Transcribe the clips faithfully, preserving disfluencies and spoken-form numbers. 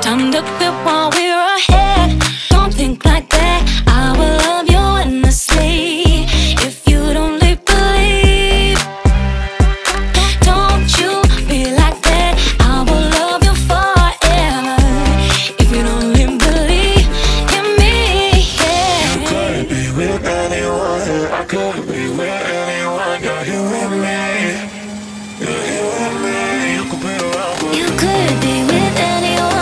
Time to quit while we're ahead. Don't think like that. I will love you endlessly if you don't believe. Don't you be like that. I will love you forever if you don't believe in me. Yeah. You could be with anyone, I could be with anyone. You're here with me. You're here with me. You could be around with me. You could be with anyone.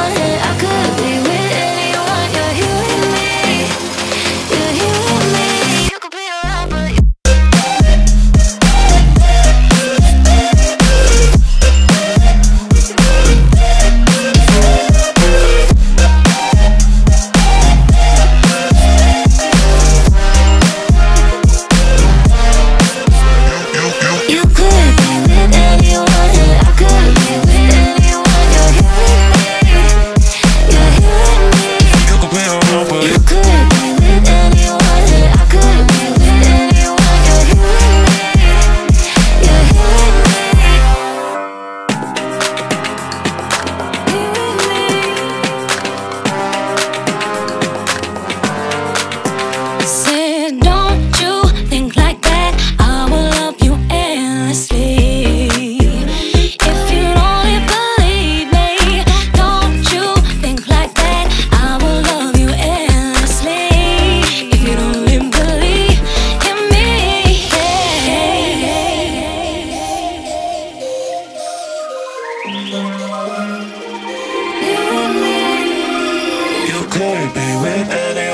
You could be with anyone.